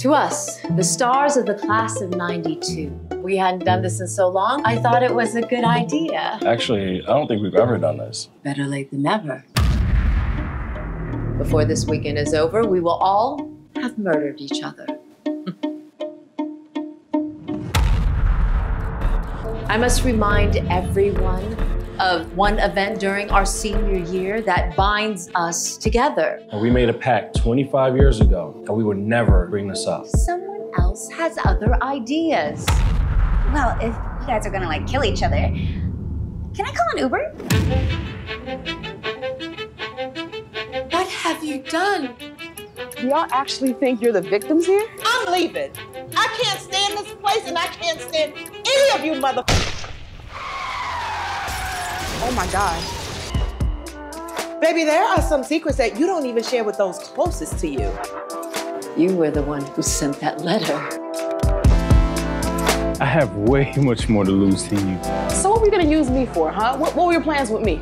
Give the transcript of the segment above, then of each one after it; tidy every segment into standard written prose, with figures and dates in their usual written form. To us, the stars of the class of '92. We hadn't done this in so long, I thought it was a good idea. Actually, I don't think we've ever done this. Better late than never. Before this weekend is over, we will all have murdered each other. I must remind everyone of one event during our senior year that binds us together. And we made a pact 25 years ago that we would never bring this up. Someone else has other ideas. Well, if you guys are gonna like kill each other, can I call an Uber? What have you done? Y'all actually think you're the victims here? I'm leaving. I can't stand this place and I can't stand any of you motherfuckers. Oh my God. Baby, there are some secrets that you don't even share with those closest to you. You were the one who sent that letter. I have way much more to lose than you. So what were you gonna use me for, huh? What were your plans with me?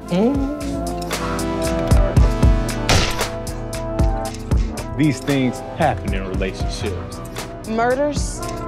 These things happen in relationships. Murders.